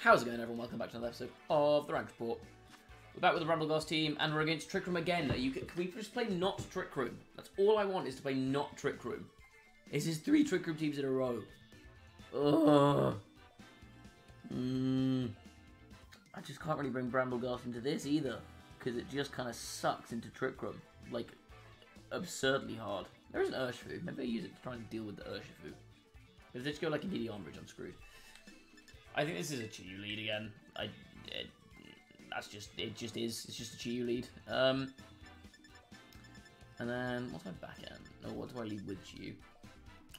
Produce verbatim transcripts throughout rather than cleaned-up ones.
How's it going, everyone? Welcome back to another episode of the Rank Report. We're back with the Brambleghast team, and we're against Trick Room again. You can, can we just play not Trick Room? That's all I want, is to play not Trick Room. This is three Trick Room teams in a row. Ugh. Mm. I just can't really bring Brambleghast into this either, because it just kind of sucks into Trick Room. Like, absurdly hard. There is an Urshifu. Maybe I use it to try and deal with the Urshifu. If they just go like Indeedee Armarouge, I'm screwed. I think this is a Chi-Yu lead again. I, it, that's just, it just is. It's just a Chi-Yu lead. Um, and then, what's my back end? Or oh, what do I lead with Chi-Yu?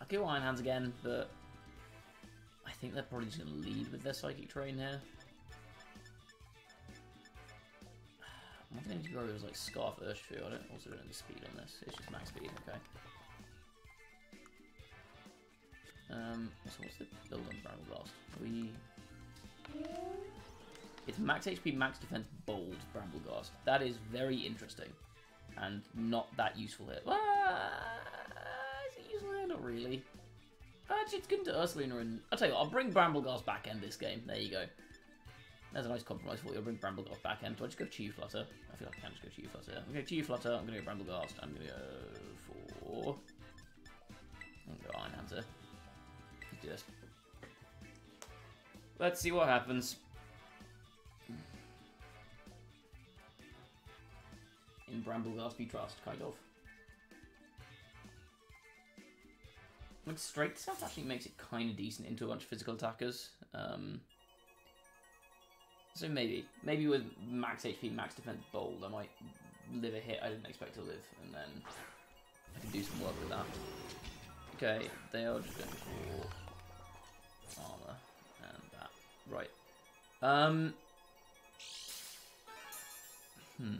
I'll go Iron Hands again, but I think they're probably just going to lead with their Psychic Terrain here. One thing I need to go with is like Scarf Urshifu. I don't also don't know the speed on this. It's just max speed, okay. Um, so what's the build on Brambleghast? We... It's max H P, max defense, bold Brambleghast. That is very interesting. And not that useful here. Ah, is it useful here? Not really. Actually, it's good to Ursaluna and... I'll tell you what, I'll bring Brambleghast back end this game. There you go. There's a nice compromise for you. I'll bring Brambleghast back end. Do I just go Chi-Yu Flutter? I feel like I can just go Chi-Yu Flutter. I'm going to go Chi-Yu Flutter. I'm going to go Brambleghast. I'm going to go for... I'm going to go Iron Hands here. Do this. Let's see what happens. In Brambleghast we trust, kind of. Like Strength Sap actually makes it kind of decent into a bunch of physical attackers. Um, so maybe, maybe with max H P, max defense, bold, I might live a hit I didn't expect to live, and then I can do some work with that. Okay, they are just going for. Armor and that. Right. Um. Hmm.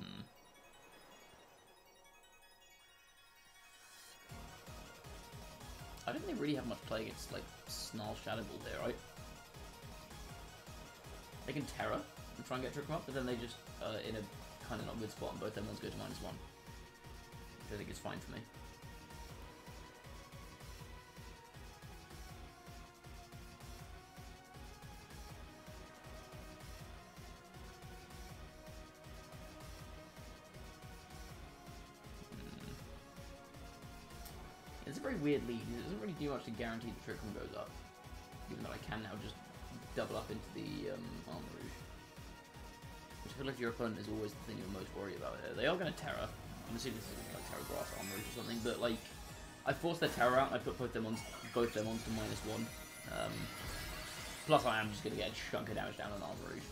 I don't think they really have much play against, like, Snarl Shadow Ball there, right? They can Terra and try and get Trick Room up, but then they just are uh, in a kind of not good spot, and both their ones go to minus one. Which I think is fine for me. It's a very weird lead, because it doesn't really do much to guarantee the Trick Room goes up. Even though I can now just double up into the um, Armarouge. Which I feel like your opponent is always the thing you're most worried about here. They are going to Terra. I'm assuming this is like Terra Grass Armarouge or something, but like, I forced their Terra out and I put both them on, both them on to minus one. Um, plus I am just going to get a chunk of damage down on Armarouge.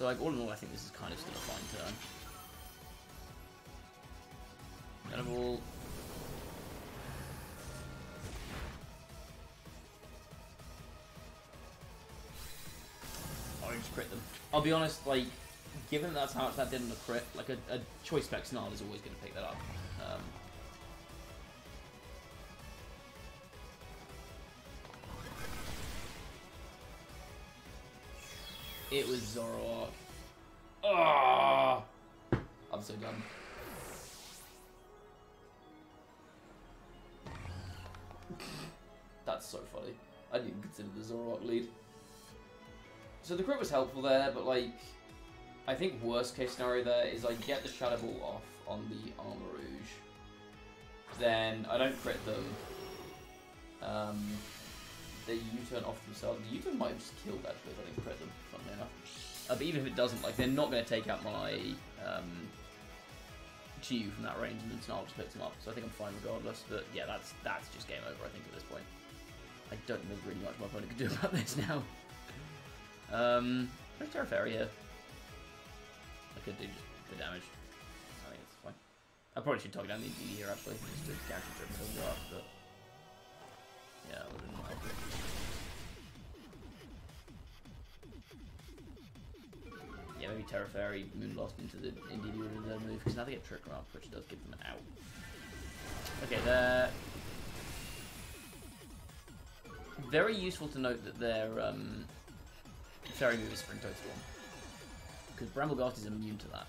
So like, all in all, I think this is kind of still a fine turn. Kind of all... Crit them. I'll be honest, like, given that's how much that did on the crit, like, a, a choice spec Snarl is always going to pick that up. Um, it was Zoroark. Oh, I'm so done. That's so funny. I didn't even consider the Zoroark lead. So the crit was helpful there, but like, I think worst case scenario there is I get the Shadow Ball off on the Armarouge, then I don't crit them, um, they U-turn off themselves. The U-turn might have just killed actually if I didn't crit them, funnily enough. Uh, but even if it doesn't, like, they're not going to take out my um, Chi-Yu from that range, and then Snarl just picks them up, so I think I'm fine regardless. But yeah, that's, that's just game over I think at this point. I don't know really much my opponent can do about this now. Um, there's Terra Fairy here. I could do just the damage. I think it's fine. I probably should target down the Indeedee here actually, just to guarantee Trick Room goes up, but yeah, I wouldn't mind it. Yeah, maybe Terra Fairy Moonblast into the Indeedee would have been their move, because now they get Trick Room up, which does give them an out. Okay, they're very useful to note that they're um Fairy move is Springtide Storm, because Brambleghast is immune to that.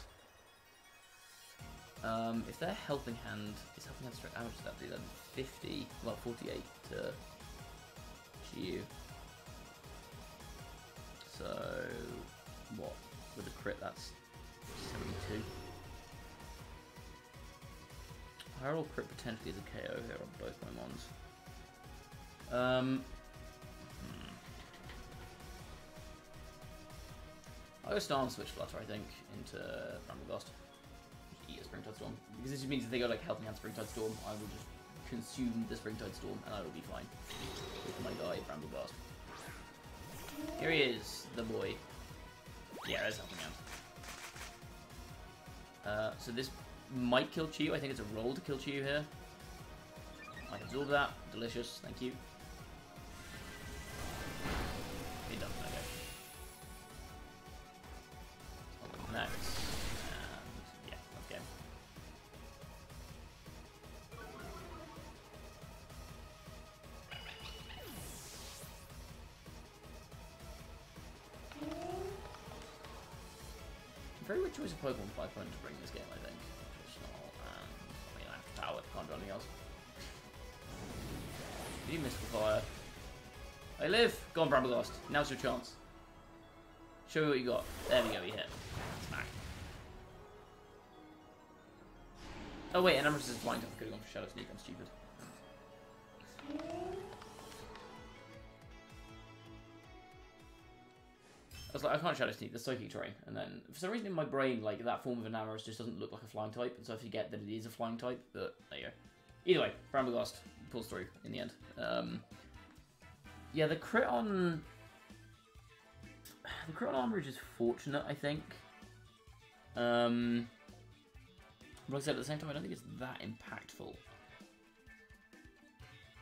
Um, if their Helping Hand is Helping Hand straight, how much does that do then? fifty, well forty-eight to Chi-Yu. So what? With a crit, that's seventy-two. Higher roll crit potentially is a K O here on both my mons. Um, hmm. I'll go Star and switch Flutter, I think, into Brambleghast. Eat a Springtide Storm. Because this just means if they go like Healthy Hand Springtide Storm, I will just consume the Springtide Storm and I will be fine with my guy, Brambleghast. Here he is, the boy. Yeah, that's Healthy Hand. Uh, so this might kill Chi-Yu. I think it's a roll to kill Chi-Yu here. I can absorb that. Delicious, thank you. It doesn't, okay. So next. And yeah, that's game. Very good choice of Pokemon five points to bring this game, I think. You missed the fire. I live! Go on, Brambleghast. Now's your chance. Show me what you got. There we go, we hit. Smack. Oh, wait, and I'm resistant blind. I could have gone for Shadow Sneak. I'm stupid. I was like, I can't Shadow Sneak. The Psychic Terrain. And then, for some reason in my brain, like, that form of an Armarouge just doesn't look like a flying type. And so I forget that it is a flying type. But there you go. Either way, Brambleghast pulls through in the end. Um, yeah, the crit on the crit on Armarouge is fortunate, I think. Um, but like I said, at the same time, I don't think it's that impactful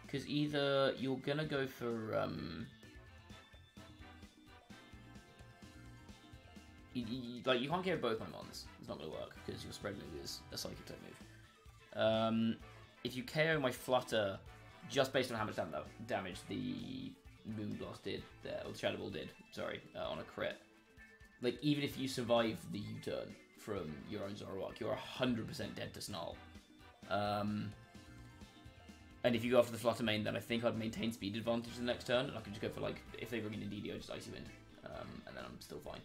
because either you're gonna go for um, you, you, like you can't get both my mons. It's not gonna work because your spread move is a psychic type move. Um, If you K O my Flutter, just based on how much damage the Moonblast did, there, or the Shadow Ball did, sorry, uh, on a crit, like, even if you survive the U-turn from your own Zoroark, you're one hundred percent dead to Snarl. Um, and if you go after the Flutter Mane, then I think I'd maintain speed advantage the next turn, and I could just go for, like, if they bring in Indeedee, I just Icy Wind, um, and then I'm still fine.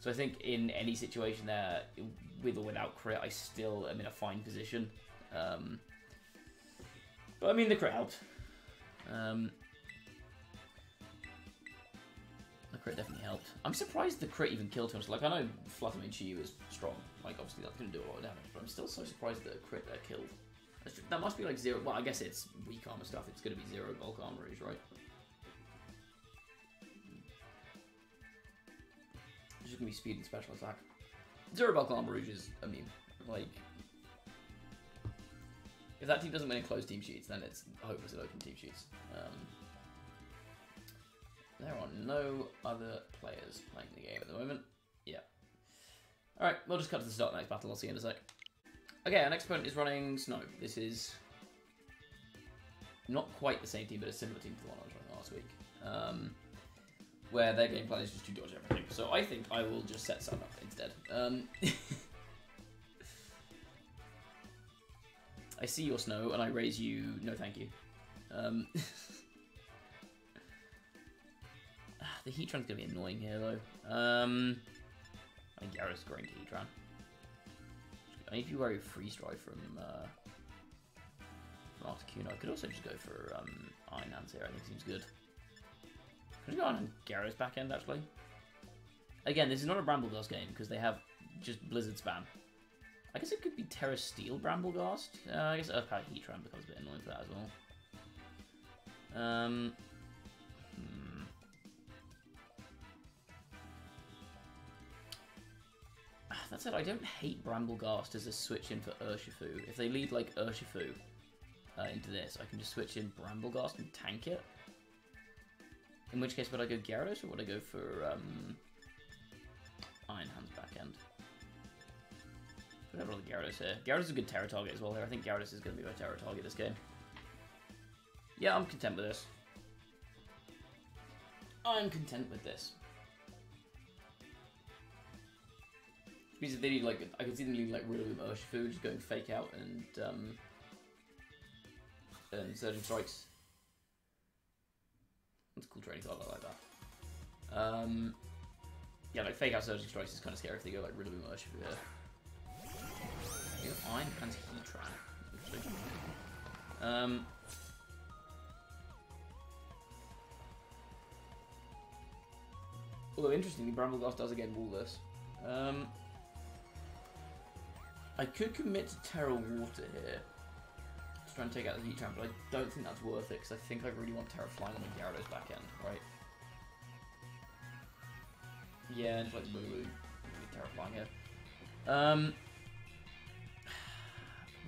So I think in any situation there, with or without crit, I still am in a fine position. Um, but I mean the crit helped. Um, the crit definitely helped. I'm surprised the crit even killed him. Like, I know Flutter Mane Chi-Yu is strong. Like, obviously that's going to do a lot of damage, but I'm still so surprised that a crit there killed. That's, that must be like zero. Well, I guess it's weak armor stuff. It's going to be zero bulk Armarouge, right? It's just going to be speed and special attack. Zero bulk Armarouge is immune. Like, if that team doesn't win in closed team sheets, then it's hopeless at open team sheets. Um, there are no other players playing the game at the moment. Yeah. Alright, we'll just cut to the start of the next battle. I'll see you in a sec. Okay, our next opponent is running Snow. This is not quite the same team, but a similar team to the one I was running last week. Um, where their game plan is just to dodge everything. So I think I will just set Sun up instead. Um... I see your Snow, and I raise you... No, thank you. Um, the Heatran's going to be annoying here, though. Um, I mean, Gyarados is going to Heatran. I mean, if you worry Freeze Dry from, uh, from Articuno, I could also just go for um, Iron Hands here. I think it seems good. Can I go on Gyarados back end, actually? Again, this is not a Brambleghast game, because they have just Blizzard spam. I guess it could be Terra Steel Brambleghast. Uh, I guess Earth Power Heatran becomes a bit annoying for that as well. Um, hmm. That said, I don't hate Brambleghast as a switch in for Urshifu. If they lead like Urshifu uh, into this, I can just switch in Brambleghast and tank it. In which case, would I go Gyarados or would I go for um, Iron Hands back end? I don't really Gyarados here. Gyarados is a good Terra target as well here. I think Gyarados is going to be my Terra target this game. Yeah, I'm content with this. I'm content with this. Which means if they need, like, I can see them leaving like Rillaboom Urshifu, just going Fake Out and, um, and Surging Strikes. That's a cool training card, I like that. Um, yeah, like fake out Surging Strikes is kind of scary if they go like Rillaboom or Urshifu here. They go Iron Hands Heatran. Um. Although interestingly, Brambleghast does again wall this. Um, I could commit to Terra Water here. Just try and take out the Heatran, but I don't think that's worth it because I think I really want Terra flying on the Gyarados back end, right? Yeah, and just like Lulu, really Terra flying here. Um,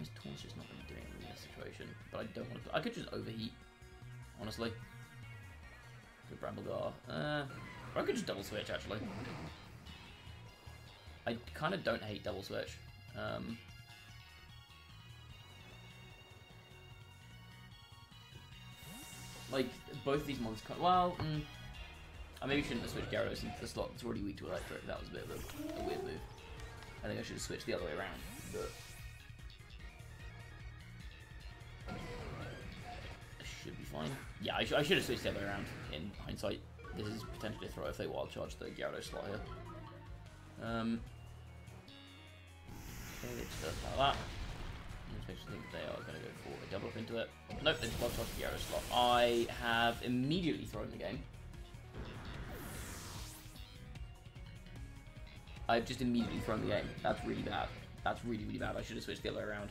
this Taunt's just not really doing anything in this situation, but I don't want to. I could just Overheat, honestly. Good Bramblegar. Uh, or I could just double switch actually. I kind of don't hate double switch. Um, like both of these monsters. Kind of, well, mm, I maybe shouldn't have switched Gyarados into the slot that's already weak to Electric. That was a bit of a, a weird move. I think I should have switched the other way around. But I should be fine. Yeah, I, sh I should have switched the other way around. In hindsight, this is potentially a throw if they Wild Charge the Gyarados slot here. Um, okay, they just like that. I think they are going to go for a double up into it. Nope, they just Wild Charge the Gyarados slot. I have immediately thrown the game. I've just immediately thrown the game. That's really bad. That's really, really bad. I should have switched the other way around.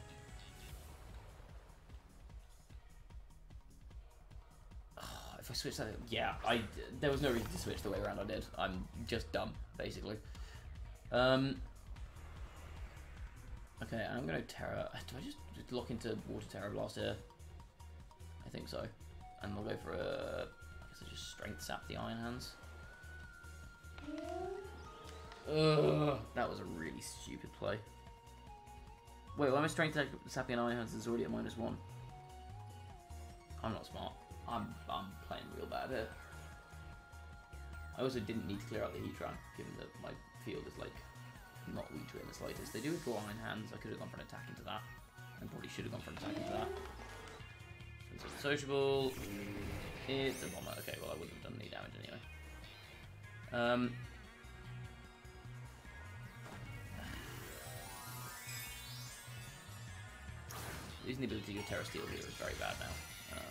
Oh, if I switched that... Yeah, I, there was no reason to switch the way around I did. I'm just dumb, basically. Um, okay, I'm going to Terra... Do I just, just lock into Water Terra Blast here? I think so. And we'll go for a... I guess I just Strength Sap the Iron Hands. Ugh, that was a really stupid play. Wait, why am I strength sapping an Iron Hands is already at minus one? I'm not smart. I'm I'm playing real bad here. I also didn't need to clear out the Heatran, given that my field is like not weak to it in the slightest. They do withdraw Iron Hands, I could have gone for an attack into that. And probably should have gone for an attack into that. It's unsociable. It's a bomber. Okay, well I wouldn't have done any damage anyway. Um Using the ability to Terra Steel here is very bad now. Um,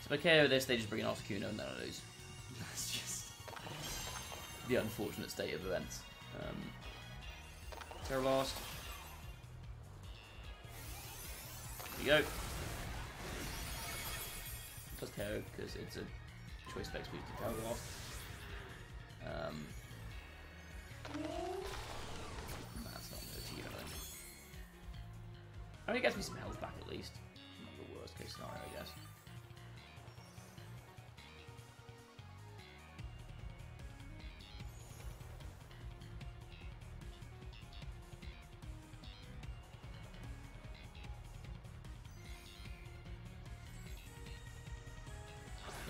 so if I K O this, they just bring in Articuno and then I lose. That's just the unfortunate state of events. Um, Terra Blast. There you go. Plus K O because it's a choice specs boost to Terra Blast. Um, that's not going to T O. I mean, it gets me some health back at least. Not the worst case scenario, I guess.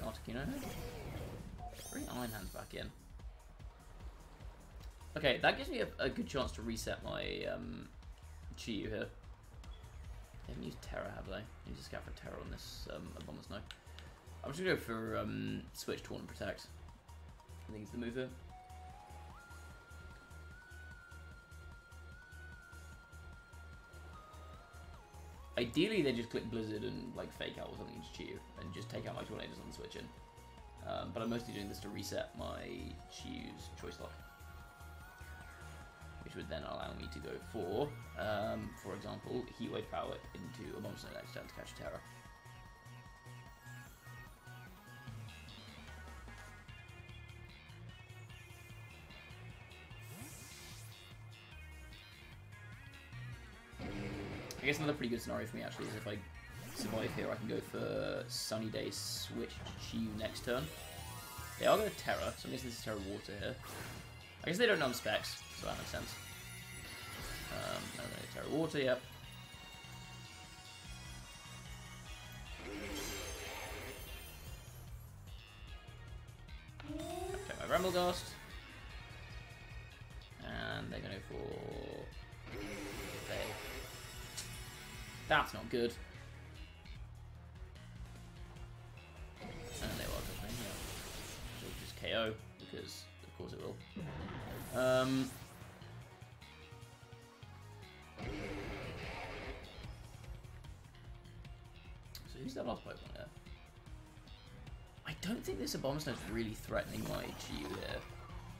Articuno. Bring Iron Hands back in. Okay, that gives me a, a good chance to reset my um, Chi-Yu here. They haven't used Terra, have they? Need to scout for Terra on this um, Abomasnow. I'm just gonna go for um, Switch Taunt and Protect. I think it's the move here. Ideally, they just click Blizzard and like Fake Out or something into Chi-Yu and just take out my Tornadus on the switch in. Um, but I'm mostly doing this to reset my Chi-Yu's Choice Lock, which would then allow me to go for, um, for example, Heatwave Power Whip into Abomasnow next turn to catch Terra. I guess another pretty good scenario for me actually is if I survive here, I can go for Sunny Day, switch to Chi-Yu next turn. They are going to Terra, so I'm guessing this is Terra Water here. I guess they don't know I'm specs, so that makes sense. Um, I'm going to Terra Water, yep. Check my Brambleghast. And they're going to go for... Fail. That's not good. And they will go for him, yeah. because of course it will. Um, so who's that last Pokemon there? I don't think this Abomasnow is really threatening my Chi-Yu there.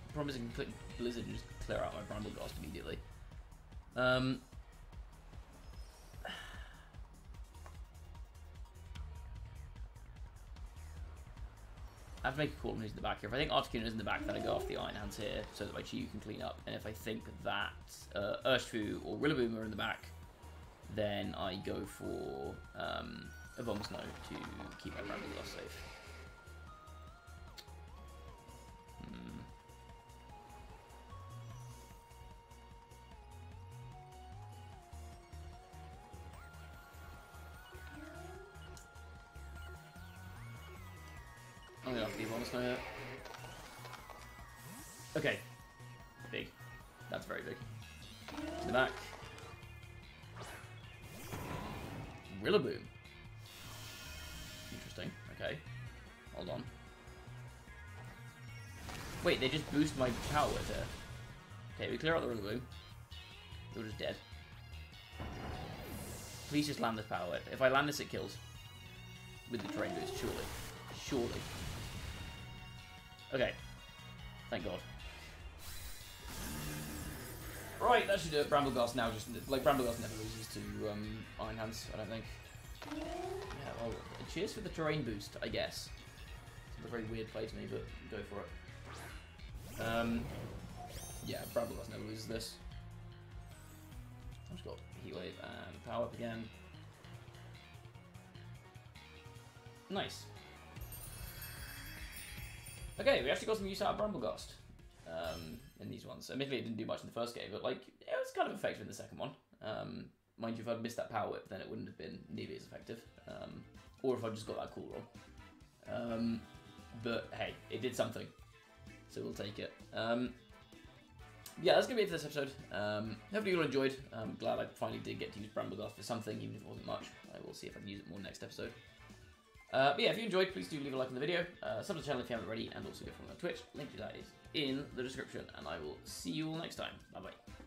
The problem is I can click Blizzard and just clear out my Brambleghast immediately. Um... I have to make a call on who's in the back here. If I think Articuno is in the back, then I go off the Iron Hands here so that my Chi-Yu can clean up. And if I think that uh, Urshifu or Rillaboom are in the back, then I go for um, Abomasnow to keep my Brambleghast safe. Hmm. I'm gonna have to leave Abomasnow here. Okay. Big. That's very big. To the back. Rillaboom. Interesting. Okay. Hold on. Wait, they just boost my power there. Okay, we clear out the Rillaboom. You're just dead. Please just land this power whip. If I land this, it kills. With the terrain boost, surely. Surely. Okay. Thank God. Right, that should do it. Brambleghast now just... Like, Brambleghast never loses to um, Iron Hands, I don't think. Yeah, well, cheers for the terrain boost, I guess. It's a very weird play to me, but go for it. Um, yeah, Brambleghast never loses this. I've just got Heatwave and Power Up again. Nice. Okay, we actually got some use out of Brambleghast um, in these ones. Admittedly, it didn't do much in the first game, but like it was kind of effective in the second one. Um, mind you, if I'd missed that Power Whip, then it wouldn't have been nearly as effective. Um, or if I'd just got that call wrong. Um, but hey, it did something. So we'll take it. Um, yeah, that's going to be it for this episode. Um, hopefully you all enjoyed. I'm glad I finally did get to use Brambleghast for something, even if it wasn't much. I will see if I can use it more next episode. Uh, but yeah, if you enjoyed, please do leave a like on the video, uh, sub to the channel if you haven't already, and also go follow me on Twitch. Link to that is in the description, and I will see you all next time. Bye-bye.